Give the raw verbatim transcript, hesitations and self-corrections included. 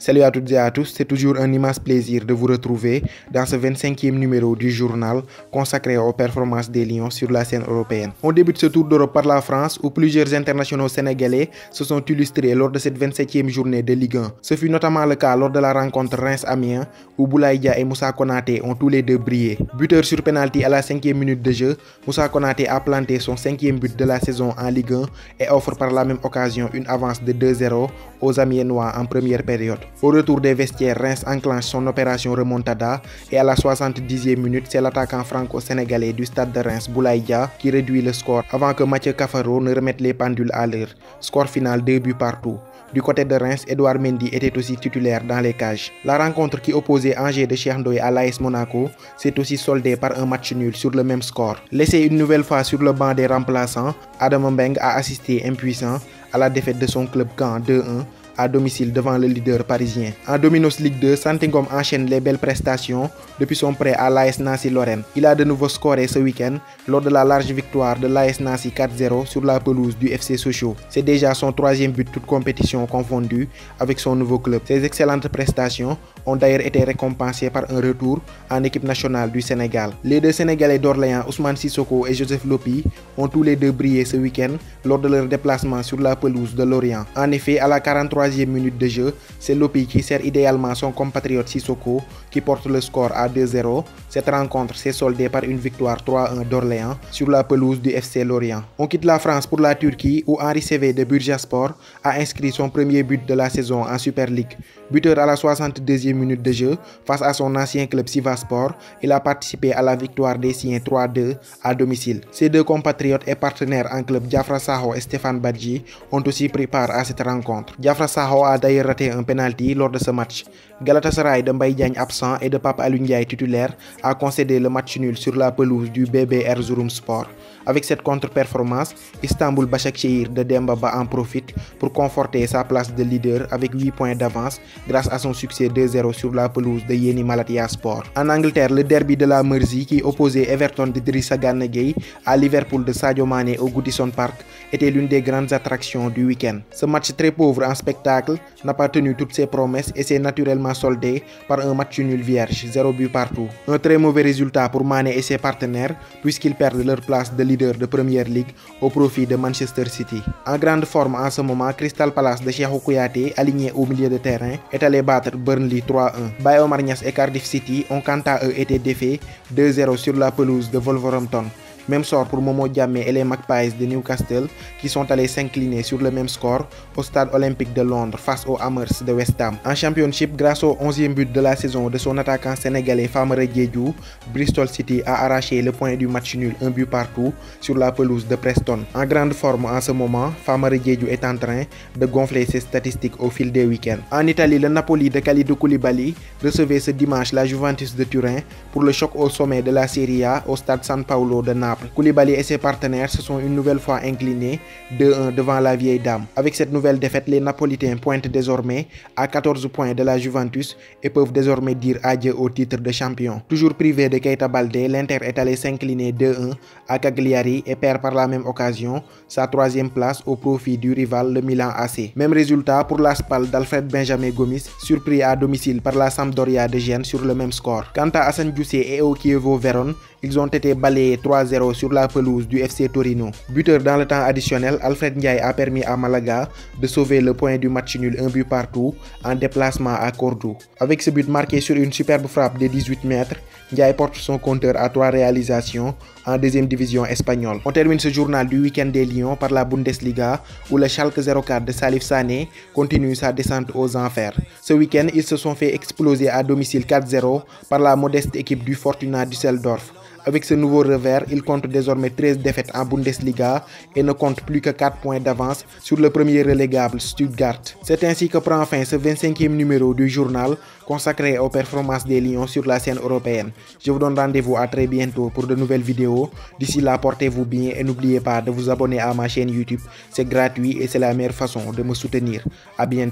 Salut à toutes et à tous, c'est toujours un immense plaisir de vous retrouver dans ce vingt-cinquième numéro du journal consacré aux performances des Lions sur la scène européenne. On débute ce tour d'Europe par la France où plusieurs internationaux sénégalais se sont illustrés lors de cette vingt-septième journée de Ligue un. Ce fut notamment le cas lors de la rencontre Reims-Amiens où Boulaye Dia et Moussa Konaté ont tous les deux brillé. Buteur sur penalty à la cinquième minute de jeu, Moussa Konaté a planté son cinquième but de la saison en Ligue un et offre par la même occasion une avance de deux zéro aux Amiénois en première période. Au retour des vestiaires, Reims enclenche son opération remontada et à la soixante-dixième minute, c'est l'attaquant franco-sénégalais du stade de Reims, Boulaye Dia, qui réduit le score avant que Mathieu Cafaro ne remette les pendules à l'heure. Score final deux buts partout. Du côté de Reims, Edouard Mendy était aussi titulaire dans les cages. La rencontre qui opposait Angers de Cheikh Ndoye à l'A S Monaco s'est aussi soldée par un match nul sur le même score. Laissé une nouvelle fois sur le banc des remplaçants, Adam Mbeng a assisté impuissant à la défaite de son club Caen deux un. À domicile devant le leader parisien. En Dominos Ligue deux, Santi Ngom enchaîne les belles prestations depuis son prêt à l'A S Nancy Lorraine. Il a de nouveau scoré ce week-end lors de la large victoire de l'A S Nancy quatre zéro sur la pelouse du F C Sochaux. C'est déjà son troisième but toute compétition confondue avec son nouveau club. Ses excellentes prestations ont d'ailleurs été récompensées par un retour en équipe nationale du Sénégal. Les deux Sénégalais d'Orléans, Ousmane Sissoko et Joseph Lopi, ont tous les deux brillé ce week-end lors de leur déplacement sur la pelouse de Lorient. En effet, à la quarante-troisième minute de jeu, c'est Lopi qui sert idéalement son compatriote Sissoko qui porte le score à deux zéro. Cette rencontre s'est soldée par une victoire trois un d'Orléans sur la pelouse du F C Lorient. On quitte la France pour la Turquie où Henri Saivet de Bursaspor a inscrit son premier but de la saison en Super League. Buteur à la soixante-deuxième minute de jeu face à son ancien club Sivasspor, il a participé à la victoire des siens trois deux à domicile. Ses deux compatriotes et partenaires en club Diafra Sakho et Stéphane Badji ont aussi pris part à cette rencontre. Diafra Sakho a d'ailleurs raté un penalty lors de ce match. Galatasaray de Mbaye Diagne absent et de Pape Alioune Ndiaye titulaire a concédé le match nul sur la pelouse du B B Erzurum Sport. Avec cette contre-performance, Istanbul Başakşehir de Dembaba en profite pour conforter sa place de leader avec huit points d'avance grâce à son succès deux zéro sur la pelouse de Yeni Malatia Sport. En Angleterre, le derby de la Mersey qui opposait Everton d'Idrissa Gana Gueye à Liverpool de Sadio Mane au Goudison Park était l'une des grandes attractions du week-end. Ce match très pauvre en spectacle n'a pas tenu toutes ses promesses et s'est naturellement soldé par un match nul vierge, zéro but partout. Un très mauvais résultat pour Mane et ses partenaires puisqu'ils perdent leur place de leader de Premier League au profit de Manchester City. En grande forme en ce moment, Crystal Palace de Cheikhou Kouyaté, aligné au milieu de terrain, est allé battre Burnley trois un. Bayo Martins et Cardiff City ont quant à eux été défaits deux zéro sur la pelouse de Wolverhampton. Même sort pour Momo Diame et les Magpies de Newcastle qui sont allés s'incliner sur le même score au stade olympique de Londres face aux Hammers de West Ham. En championship, grâce au onzième but de la saison de son attaquant sénégalais Famara Diédhiou, Bristol City a arraché le point du match nul un but partout sur la pelouse de Preston. En grande forme en ce moment, Famara Diédhiou est en train de gonfler ses statistiques au fil des week-ends. En Italie, le Napoli de Khalidou Koulibaly recevait ce dimanche la Juventus de Turin pour le choc au sommet de la Serie A au stade San Paolo de Naples. Koulibaly et ses partenaires se sont une nouvelle fois inclinés deux un devant la vieille dame. Avec cette nouvelle défaite, les Napolitains pointent désormais à quatorze points de la Juventus et peuvent désormais dire adieu au titre de champion. Toujours privé de Keita Baldé, l'Inter est allé s'incliner deux un à Cagliari et perd par la même occasion sa troisième place au profit du rival le Milan A C. Même résultat pour la Spal d'Alfred Benjamin Gomis, surpris à domicile par la Sampdoria de Gênes sur le même score. Quant à Hasan Djoussé et au Chievo Vérone, ils ont été balayés trois zéro sur la pelouse du F C Torino. Buteur dans le temps additionnel, Alfred Ndiaye a permis à Malaga de sauver le point du match nul un but partout en déplacement à Cordoue. Avec ce but marqué sur une superbe frappe de dix-huit mètres, Ndiaye porte son compteur à trois réalisations en deuxième division espagnole. On termine ce journal du week-end des Lions par la Bundesliga où le Schalke zéro quatre de Salif Sané continue sa descente aux enfers. Ce week-end, ils se sont fait exploser à domicile quatre zéro par la modeste équipe du Fortuna Düsseldorf. Avec ce nouveau revers, il compte désormais treize défaites en Bundesliga et ne compte plus que quatre points d'avance sur le premier relégable Stuttgart. C'est ainsi que prend fin ce vingt-cinquième numéro du journal consacré aux performances des Lions sur la scène européenne. Je vous donne rendez-vous à très bientôt pour de nouvelles vidéos. D'ici là, portez-vous bien et n'oubliez pas de vous abonner à ma chaîne YouTube. C'est gratuit et c'est la meilleure façon de me soutenir. À bientôt.